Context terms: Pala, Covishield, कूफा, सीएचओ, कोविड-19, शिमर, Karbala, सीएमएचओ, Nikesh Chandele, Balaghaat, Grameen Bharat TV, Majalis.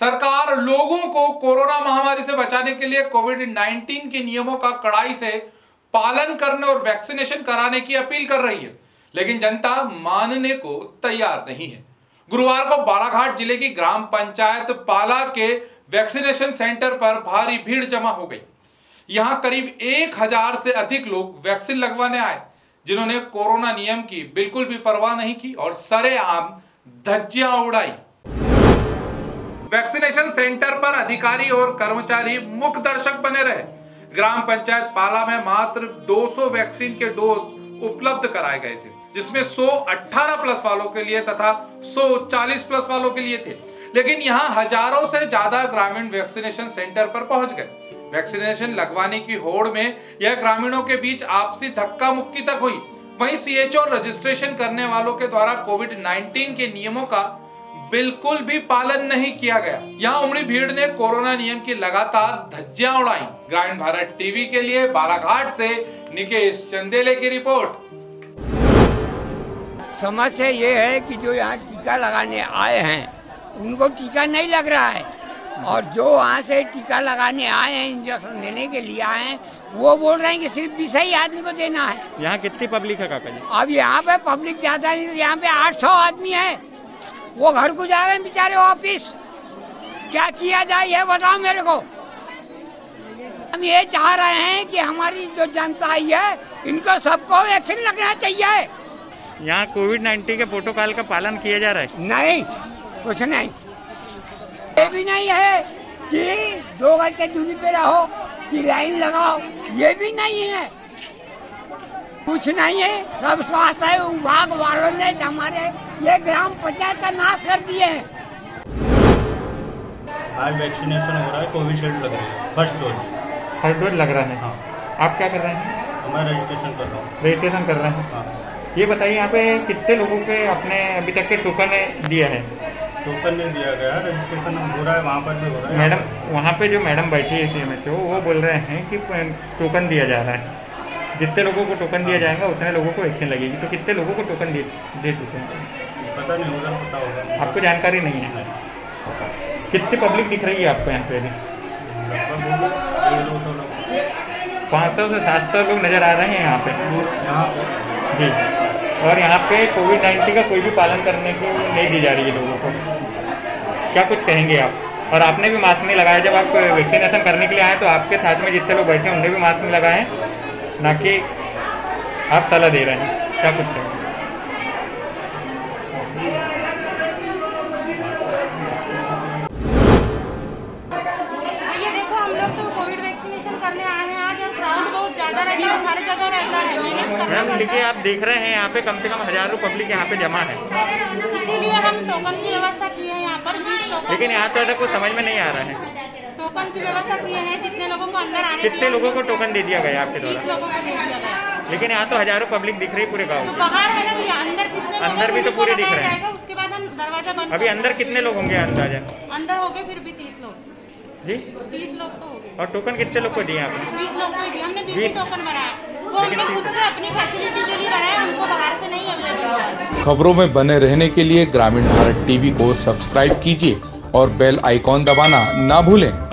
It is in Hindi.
सरकार लोगों को कोरोना महामारी से बचाने के लिए कोविड-19 के नियमों का कड़ाई से पालन करने और वैक्सीनेशन कराने की अपील कर रही है, लेकिन जनता मानने को तैयार नहीं है। गुरुवार को बालाघाट जिले की ग्राम पंचायत पाला के वैक्सीनेशन सेंटर पर भारी भीड़ जमा हो गई। यहां करीब 1000 से अधिक लोग वैक्सीन लगवाने आए, जिन्होंने कोरोना नियम की बिल्कुल भी परवाह नहीं की और सरेआम धज्जियां उड़ाई। वैक्सीनेशन सेंटर पर अधिकारी और कर्मचारी मुख्य दर्शक बने रहे। ग्राम पंचायत पाला में मात्र 200 वैक्सीन के डोज उपलब्ध कराए गए थे, जिसमें 118 प्लस वालों के लिए तथा 140 प्लस वालों के लिए थे, लेकिन यहाँ हजारों से ज्यादा ग्रामीण वैक्सीनेशन सेंटर पर पहुंच गए। वैक्सीनेशन लगवाने की होड़ में यह ग्रामीणों के बीच आपसी धक्का मुक्की तक हुई। वहीं सीएचओ रजिस्ट्रेशन करने वालों के द्वारा कोविड-19 के नियमों का बिल्कुल भी पालन नहीं किया गया। यहां उमड़ी भीड़ ने कोरोना नियम की लगातार धज्जियां उड़ाई। ग्रामीण भारत टीवी के लिए बालाघाट से निकेश चंदेले की रिपोर्ट। समस्या ये है कि जो यहाँ टीका लगाने आए हैं उनको टीका नहीं लग रहा है, और जो वहाँ से टीका लगाने आए हैं, इंजेक्शन देने के लिए आए हैं, वो बोल रहे हैं कि सिर्फ 20 आदमी को देना है। यहाँ कितनी पब्लिक है काका जी? अब यहाँ पे पब्लिक ज्यादा नहीं, यहाँ पे 800 आदमी है, वो घर को जा रहे हैं बेचारे ऑफिस। क्या किया जाए ये बताओ मेरे को। हम ये चाह रहे हैं कि हमारी जो जनता आई है इनको सबको वैक्सीन लगना चाहिए। यहाँ कोविड-19 के प्रोटोकॉल का पालन किया जा रहा है? नहीं, कुछ नहीं। ये भी नहीं है कि 2 गज के दूरी पे रहो कि लाइन लगाओ, ये भी नहीं है, कुछ नहीं है। सब स्वास्थ्य विभाग वालों ने हमारे ये ग्राम पंचायत का नाश कर दिए हैं। आज वैक्सीनेशन हो रहा है, कोविशील्ड लग रही है, फर्स्ट डोज लग रहा है। हाँ। आप क्या कर रहे हैं? मैं रजिस्ट्रेशन कर रहा हूँ। रजिस्ट्रेशन कर रहे हैं? हाँ। ये बताइए यहाँ पे कितने लोगों के आपने अभी तक के टोकन दिया है? टोकन नहीं दिया गया, रजिस्ट्रेशन हो रहा है, वहाँ पर भी हो रहा है। मैडम, वहाँ पे जो मैडम बैठी है सीएमएचओ, वो बोल रहे हैं कि टोकन दिया जा रहा है, जितने लोगों को टोकन दिया जाएगा उतने लोगों को वैक्सीन लगेगी। तो कितने लोगों को टोकन दे चुके हैं? पता नहीं होगा, पता होगा। आपको जानकारी नहीं है? कितनी पब्लिक दिख रही है आपको यहाँ पे? 500 से 700 लोग नजर आ रहे हैं यहाँ पे। यहाँ जी, और यहाँ पे कोविड-19 का कोई भी पालन करने को नहीं दी जा रही है लोगों को। क्या कुछ कहेंगे आप? और आपने भी मास्क नहीं लगाया जब आप वैक्सीनेशन करने के लिए आए, तो आपके साथ में जितने लोग बैठे हैं उन्हें भी मास्क नहीं लगाए, ना कि आप सलाह दे रहे हैं। क्या कुछ कहेंगे? ये देखो, हम लोग तो कोविड वैक्सीनेशन करने आए हैं, आज क्राउड बहुत ज्यादा रहता है, हर जगह रहता है। मैम देखिए, आप देख रहे हैं यहाँ पे कम से कम हजारों पब्लिक यहाँ पे जमा है, इसीलिए हम टोकन की व्यवस्था की है। लेकिन यहाँ तो ऐसा कुछ समझ में नहीं आ रहा है। टोकन की व्यवस्था की है, जितने लोगों को अंदर आने, कितने लोगों को टोकन दे दिया गया आपके द्वारा? लेकिन यहाँ तो हजारों पब्लिक दिख रही पूरे गाँव में। बाहर है ना, अंदर भी तो पूरे दिख रहे हैं। उसके बाद हम दरवाजा बंद। अभी अंदर कितने लोग होंगे अंदाजा? अंदर हो गए फिर भी 30 लोग। जी, 30 लोग तो हो गए। और टोकन कितने लोग को दिए आपने? 20 लोग को दिए हमने, 20 टोकन बनाया, वो हमने खुद से अपनी फैसिलिटी के लिए बनाया, हमको बाहर से नहीं अवेलेबल। खबरों में बने रहने के लिए ग्रामीण भारत टीवी को सब्सक्राइब कीजिए और बेल आइकॉन दबाना ना भूलें।